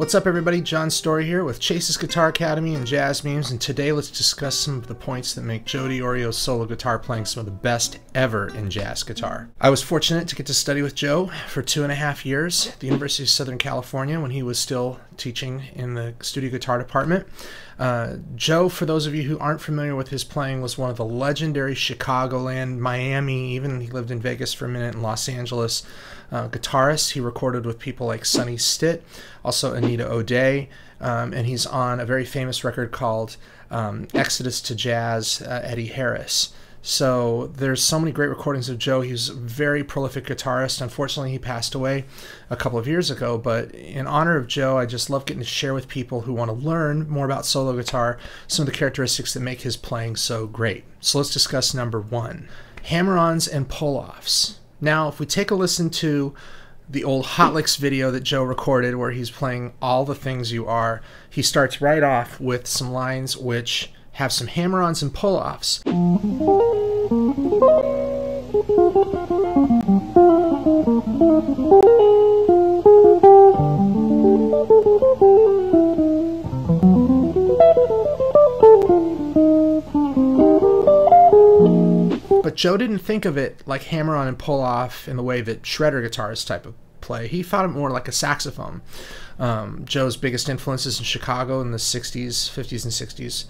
What's up everybody, John Storie here with Chase's Guitar Academy and Jazz Memes, and today let's discuss some of the points that make Joe Diorio's solo guitar playing some of the best ever in jazz guitar. I was fortunate to get to study with Joe for 2.5 years at the University of Southern California when he was still teaching in the studio guitar department. Joe, for those of you who aren't familiar with his playing, was one of the legendary Chicagoland, Miami, even he lived in Vegas for a minute, in Los Angeles guitarists. He recorded with people like Sonny Stitt, also Anita O'Day, and he's on a very famous record called Exodus to Jazz, Eddie Harris. So there's so many great recordings of Joe. He's a very prolific guitarist. Unfortunately, he passed away a couple of years ago, but in honor of Joe, I just love getting to share with people who want to learn more about solo guitar some of the characteristics that make his playing so great. So let's discuss number one, hammer-ons and pull-offs. Now, if we take a listen to the old Hotlicks video that Joe recorded where he's playing All the Things You Are, he starts right off with some lines which have some hammer-ons and pull-offs. But Joe didn't think of it like hammer-on and pull-off in the way that shredder guitars type of play. He thought it more like a saxophone. Joe's biggest influences in Chicago in the 50s and 60s,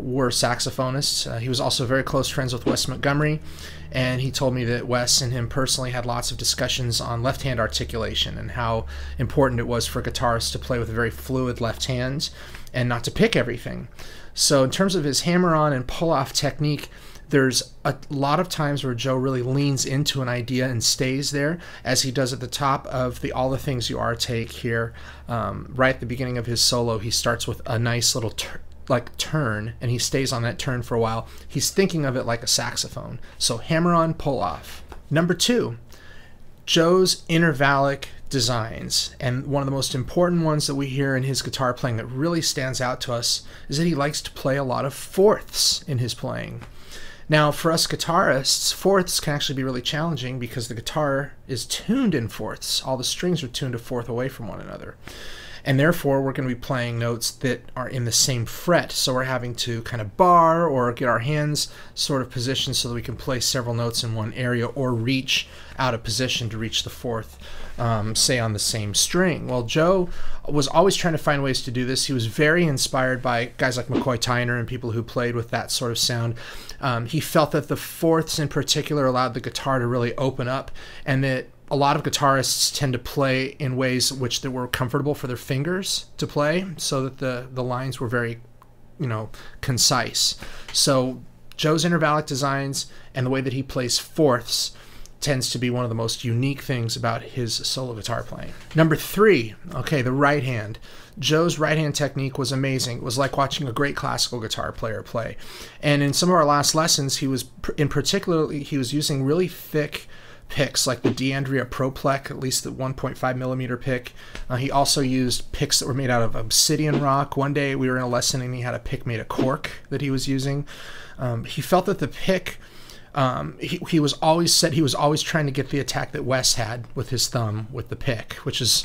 were saxophonists. He was also very close friends with Wes Montgomery, and he told me that Wes and him personally had lots of discussions on left-hand articulation and how important it was for guitarists to play with a very fluid left hand and not to pick everything. So in terms of his hammer-on and pull-off technique, there's a lot of times where Joe really leans into an idea and stays there, as he does at the top of the All the Things You Are take here. Right at the beginning of his solo, he starts with a nice little turn, and he stays on that turn for a while. He's thinking of it like a saxophone. So hammer-on, pull-off. Number two, Joe's intervallic designs, and one of the most important ones that we hear in his guitar playing that really stands out to us is that he likes to play a lot of fourths in his playing. Now, for us guitarists, fourths can actually be really challenging because the guitar is tuned in fourths. All the strings are tuned a fourth away from one another. And therefore, we're going to be playing notes that are in the same fret. So we're having to kind of bar or get our hands sort of positioned so that we can play several notes in one area or reach out of position to reach the fourth, say on the same string. Well, Joe was always trying to find ways to do this. He was very inspired by guys like McCoy Tyner and people who played with that sort of sound. He felt that the fourths in particular allowed the guitar to really open up, and that a lot of guitarists tend to play in ways which they were comfortable for their fingers to play, so that the lines were very, concise. So Joe's intervallic designs and the way that he plays fourths tends to be one of the most unique things about his solo guitar playing. Number three, okay, the right hand. Joe's right hand technique was amazing. It was like watching a great classical guitar player play. And in some of our last lessons, he was, in particular, using really thick picks, like the D'Andrea Proplec, at least the 1.5mm pick. He also used picks that were made out of obsidian rock. One day we were in a lesson and he had a pick made of cork that he was using. He felt that the pick, he was always trying to get the attack that Wes had with his thumb with the pick, which is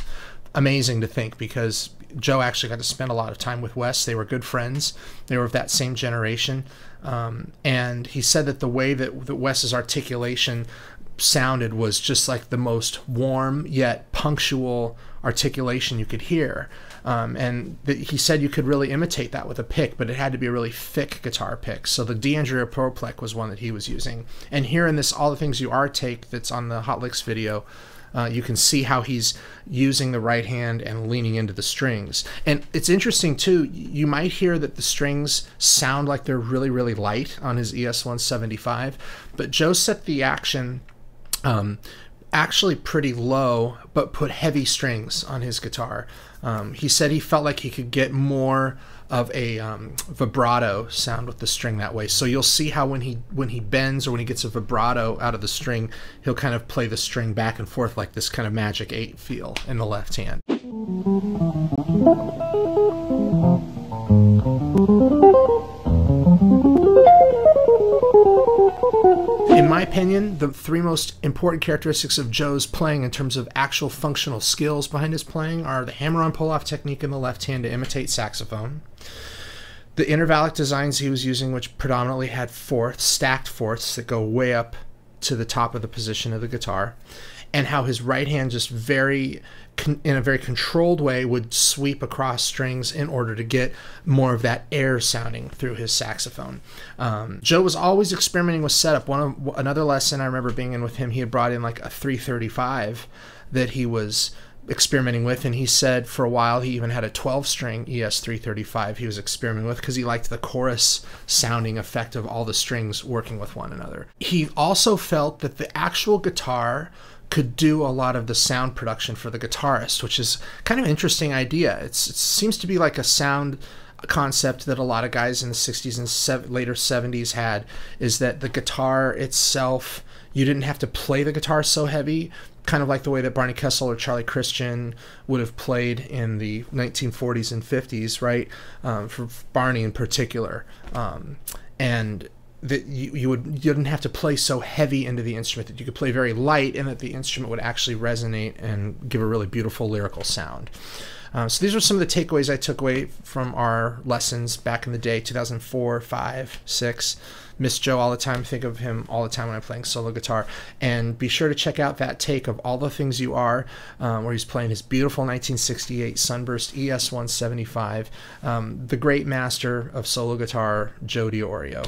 amazing to think, because Joe actually got to spend a lot of time with Wes. They were good friends. They were of that same generation. And he said that the way that Wes's articulation sounded was just like the most warm yet punctual articulation you could hear. And he said you could really imitate that with a pick, but it had to be a really thick guitar pick. So the D'Andrea Proplec was one that he was using. And here in this All the Things You Are take that's on the Hotlicks video, you can see how he's using the right hand and leaning into the strings. And it's interesting, too, you might hear that the strings sound like they're really, really light on his ES-175, but Joe set the action actually pretty low, but put heavy strings on his guitar. He said he felt like he could get more of a vibrato sound with the string that way. So you'll see how when he bends or when he gets a vibrato out of the string, he'll kind of play the string back and forth like this kind of magic 8 feel in the left hand. opinion, the three most important characteristics of Joe's playing in terms of actual functional skills behind his playing are the hammer-on pull-off technique in the left hand to imitate saxophone, the intervallic designs he was using, which predominantly had fourths, stacked fourths that go way up to the top of the position of the guitar, and how his right hand just in a very controlled way would sweep across strings in order to get more of that air sounding through his saxophone. Joe was always experimenting with setup. Another lesson I remember being in with him, he had brought in like a 335 that he was experimenting with, and he said for a while he even had a 12-string ES-335 he was experimenting with because he liked the chorus sounding effect of all the strings working with one another. He also felt that the actual guitar could do a lot of the sound production for the guitarist, which is kind of an interesting idea. It seems to be like a sound concept that a lot of guys in the 60s and later 70s had, is that the guitar itself, you didn't have to play the guitar so heavy, kind of like the way that Barney Kessel or Charlie Christian would have played in the 1940s and 50s, right? For Barney in particular. And that you didn't have to play so heavy into the instrument, that you could play very light and that the instrument would actually resonate and give a really beautiful lyrical sound. So these are some of the takeaways I took away from our lessons back in the day, 2004, 5, 6. Miss Joe all the time, think of him all the time when I'm playing solo guitar. And be sure to check out that take of All the Things You Are, where he's playing his beautiful 1968 Sunburst ES-175, the great master of solo guitar, Joe Diorio.